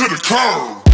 me to the curb.